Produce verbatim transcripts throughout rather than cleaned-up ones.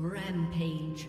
Rampage.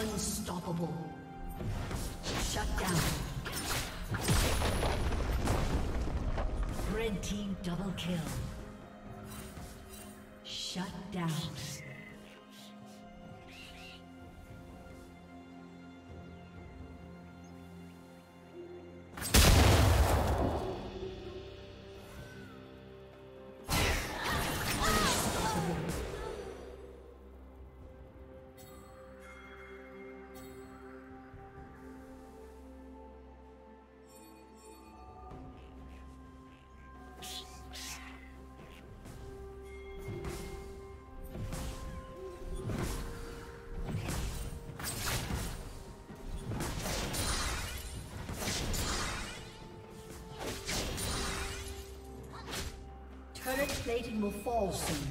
Unstoppable. Shut down. Red team double kill. Shut down. plating will fall soon.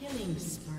Killing spree.